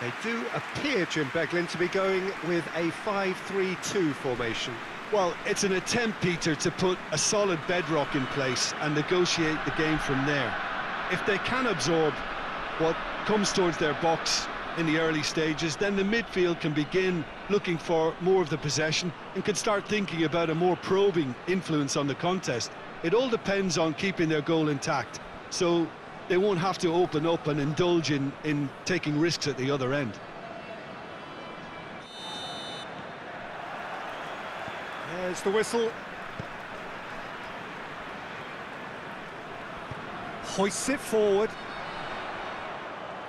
They do appear, Jim Beglin, to be going with a 5-3-2 formation. Well, it's an attempt, Peter, to put a solid bedrock in place and negotiate the game from there. If they can absorb what comes towards their box in the early stages, then the midfield can begin looking for more of the possession and can start thinking about a more probing influence on the contest. It all depends on keeping their goal intact, so they won't have to open up and indulge in taking risks at the other end. There's the whistle. Hoists it forward.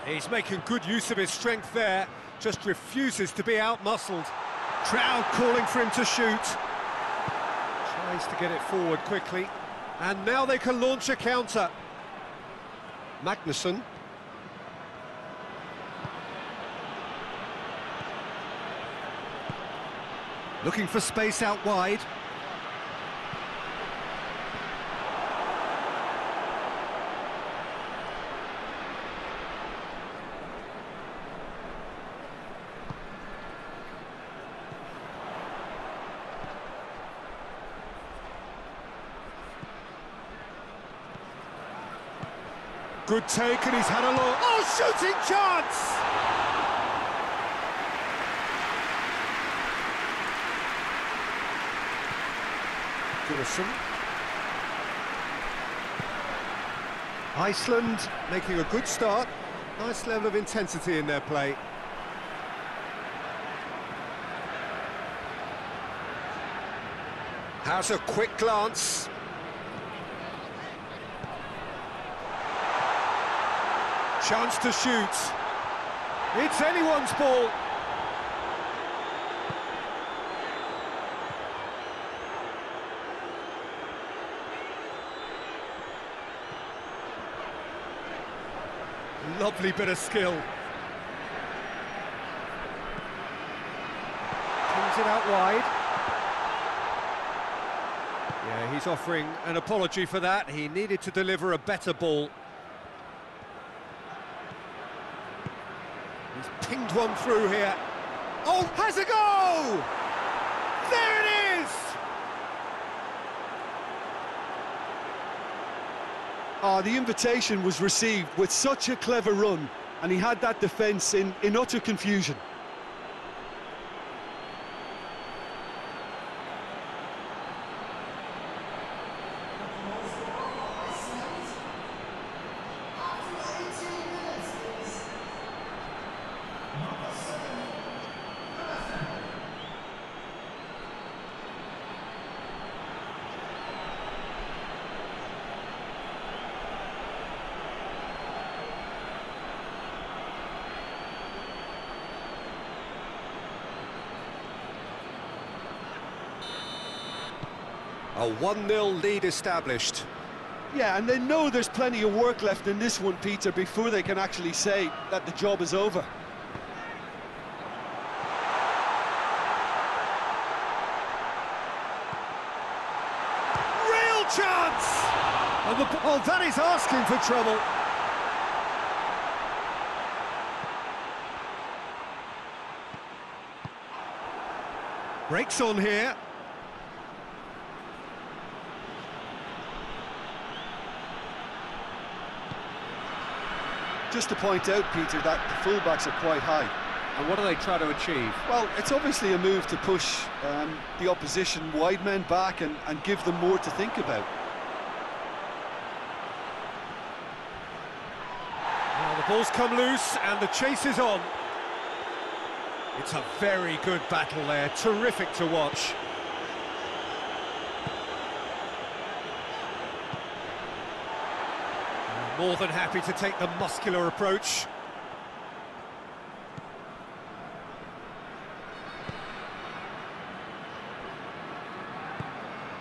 He's making good use of his strength there, just refuses to be out-muscled. Crowd calling for him to shoot. Tries to get it forward quickly. And now they can launch a counter. Magnussen. Looking for space out wide. Good take, and he's had a long... Oh, shooting chance! Gillison. Iceland making a good start. Nice level of intensity in their play. Has a quick glance. Chance to shoot. It's anyone's ball. Lovely bit of skill. Pulls it out wide. Yeah, he's offering an apology for that. He needed to deliver a better ball. He's pinged one through here. Oh, has a goal! There it is! Ah, the invitation was received with such a clever run, and he had that defence in utter confusion. A 1-0 lead established. Yeah, and they know there's plenty of work left in this one, Peter, before they can actually say that the job is over. Real chance! And the ball, that is asking for trouble. Breaks on here. Just to point out, Peter, that the fullbacks are quite high. And what do they try to achieve? Well, it's obviously a move to push the opposition wide men back and give them more to think about. Well, the ball's come loose and the chase is on. It's a very good battle there, terrific to watch. More than happy to take the muscular approach.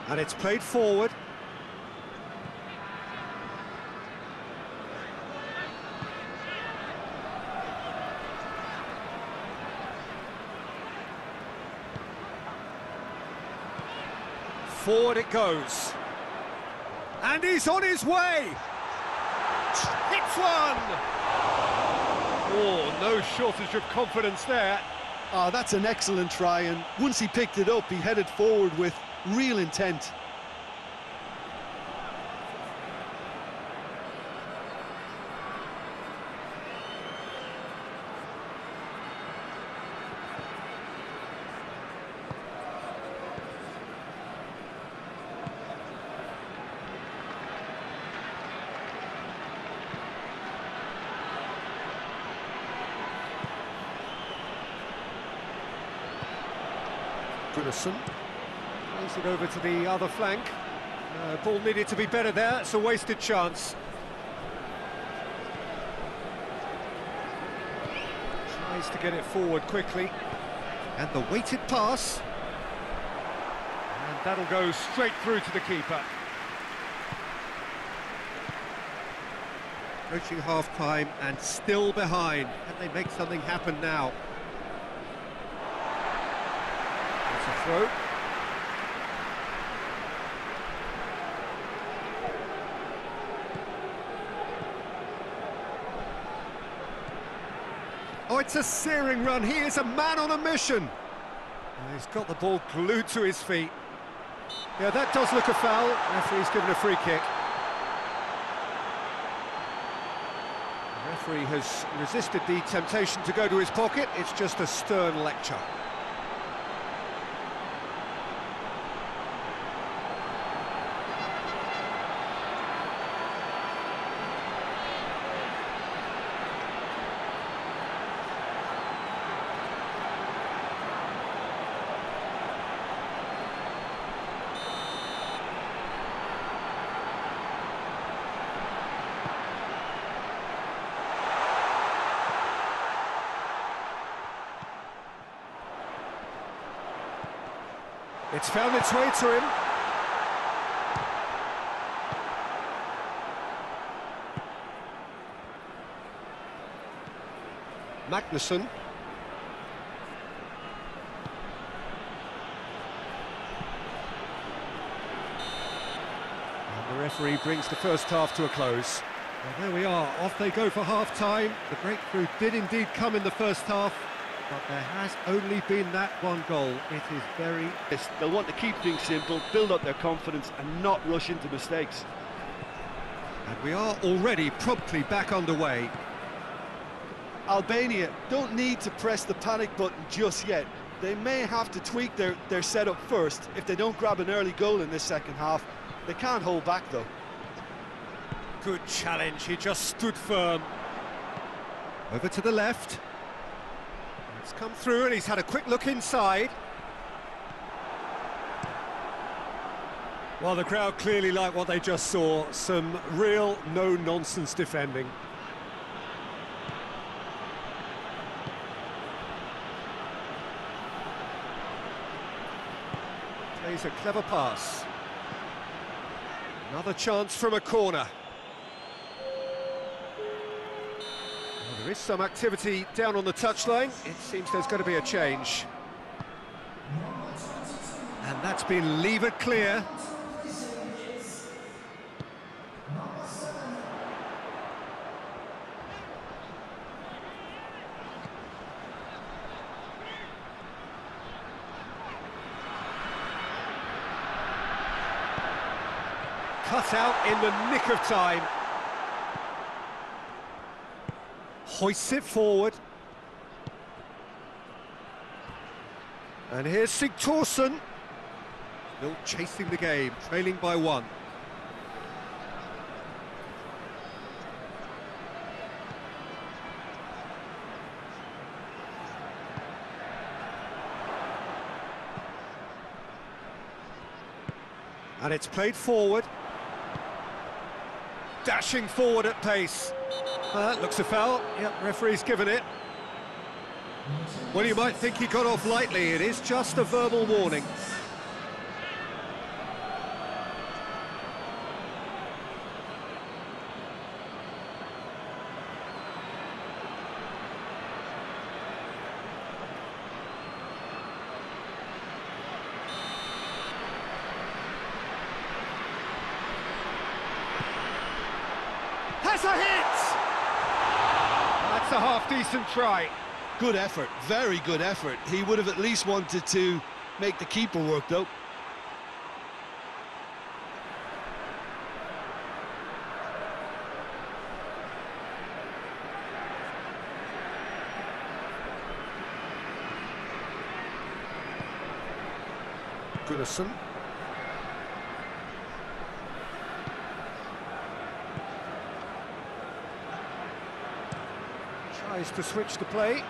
And it's played forward. Forward it goes. And he's on his way! Hits one! Oh, no shortage of confidence there. Oh, that's an excellent try, and once he picked it up, he headed forward with real intent. Gunnarsson plays it over to the other flank. Ball needed to be better there, it's a wasted chance. Tries to get it forward quickly. And the weighted pass. And that'll go straight through to the keeper. Approaching half-time and still behind. Can they make something happen now? Throw. Oh, it's a searing run. He is a man on a mission. And he's got the ball glued to his feet. Yeah, that does look a foul. Referee's given a free kick. The referee has resisted the temptation to go to his pocket. It's just a stern lecture. It's found its way to him. Magnussen. And the referee brings the first half to a close. Well, there we are, off they go for half-time. The breakthrough did indeed come in the first half. But there has only been that one goal. It is very... They'll want to keep things simple, build up their confidence and not rush into mistakes. And we are already promptly back underway. Albania don't need to press the panic button just yet. They may have to tweak their setup first. If they don't grab an early goal in this second half, they can't hold back though. Good challenge, he just stood firm. Over to the left. He's come through and he's had a quick look inside. Well, the crowd clearly like what they just saw. Some real no-nonsense defending. Plays a clever pass. Another chance from a corner. There is some activity down on the touchline. It seems there's going to be a change. And that's been levered clear. Cut out in the nick of time. Hoists it forward. And here's Sigurdsson. Still chasing the game, trailing by one. And it's played forward. Dashing forward at pace. That looks a foul. Yep, referee's given it. Well, you might think he got off lightly. It is just a verbal warning. A a half-decent try. Good effort, very good effort. He would have at least wanted to make the keeper work, though. Gunnarsson. Tries to switch the play.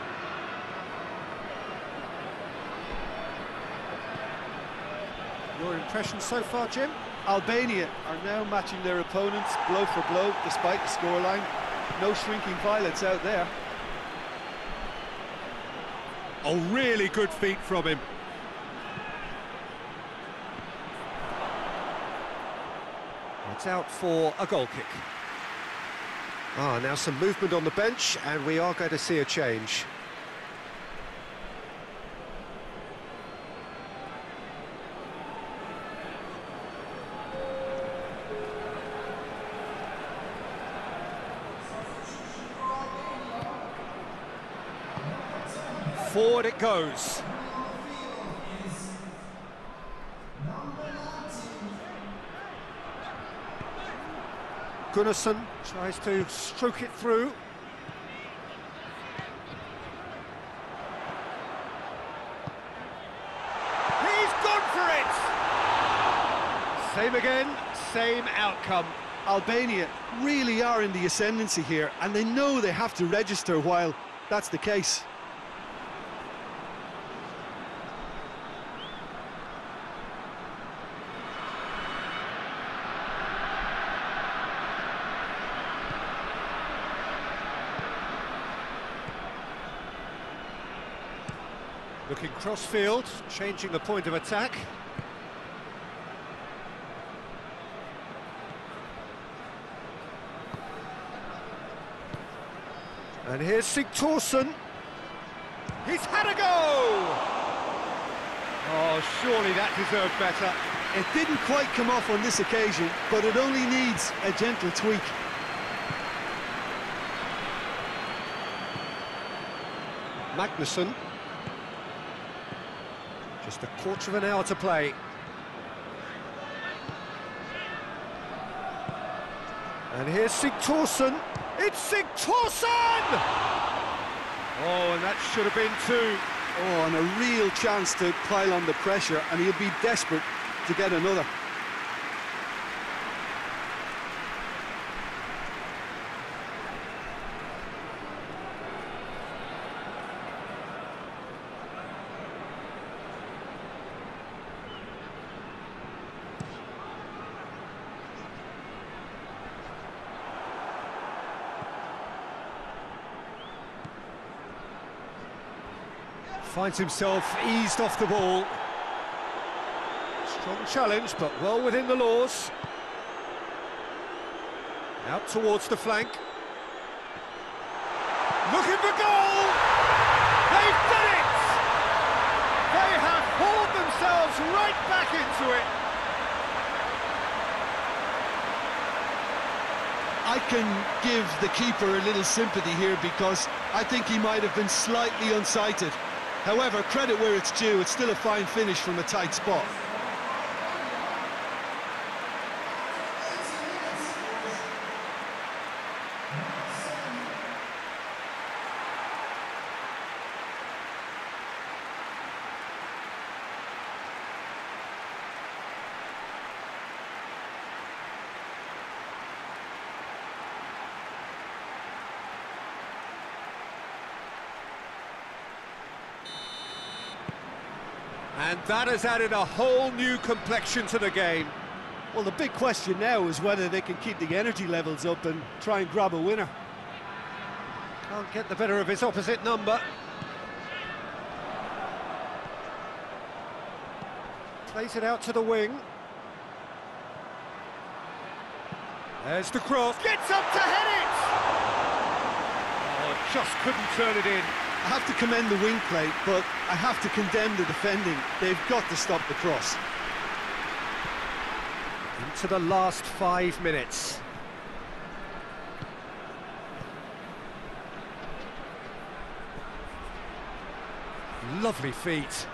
Your impression so far, Jim? Albania are now matching their opponents blow for blow, despite the scoreline. No shrinking violets out there. A really good feat from him. It's out for a goal kick. Ah, now some movement on the bench, and we are going to see a change. Forward it goes. Gunnarsson tries to stroke it through. He's gone for it! Same again, same outcome. Albania really are in the ascendancy here, and they know they have to register while that's the case. Looking cross-field, changing the point of attack. And here's Sigurdsson. He's had a go! Oh, surely that deserved better. It didn't quite come off on this occasion, but it only needs a gentle tweak. Magnussen. Just a quarter of an hour to play. And here's Sigurdsson. It's Sigurdsson! Oh, and that should have been two. Oh, and a real chance to pile on the pressure, and he'll be desperate to get another. Finds himself eased off the ball. Strong challenge, but well within the laws. Out towards the flank. Looking for goal! They've done it! They have hauled themselves right back into it. I can give the keeper a little sympathy here because I think he might have been slightly unsighted. However, credit where it's due, it's still a fine finish from a tight spot. And that has added a whole new complexion to the game. Well, the big question now is whether they can keep the energy levels up and try and grab a winner. Can't get the better of his opposite number. Plays it out to the wing. There's the cross. Gets up to head it! Oh, just couldn't turn it in. I have to commend the wing play, but I have to condemn the defending. They've got to stop the cross. Into the last 5 minutes. Lovely feet.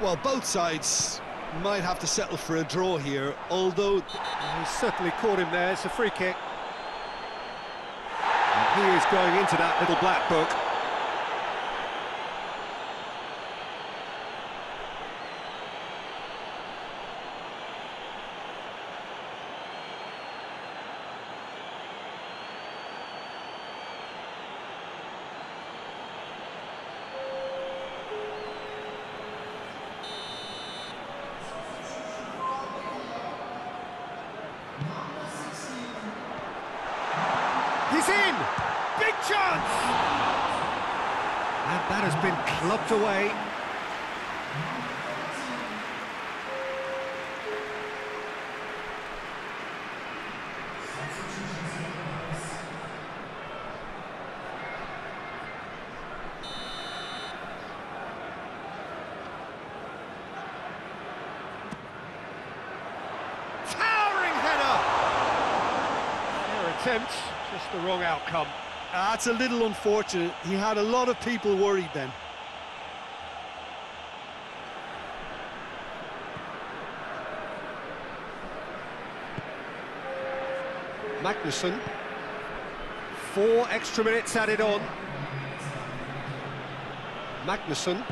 Well, both sides might have to settle for a draw here, although he certainly caught him there. It's a free kick. And he is going into that little black book. In! Big chance! And that has been clubbed away. Towering header! Their attempt. Just the wrong outcome. That's a little unfortunate. He had a lot of people worried then. Magnussen. 4 extra minutes added on. Magnussen.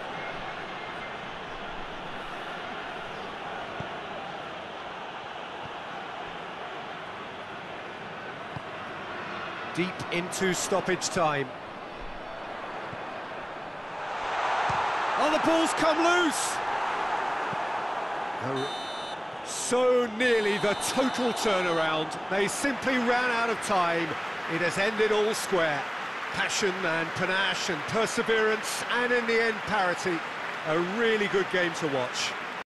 Deep into stoppage time. Oh, the ball's come loose! Oh, so nearly the total turnaround. They simply ran out of time. It has ended all square. Passion and panache and perseverance, and in the end, parity. A really good game to watch.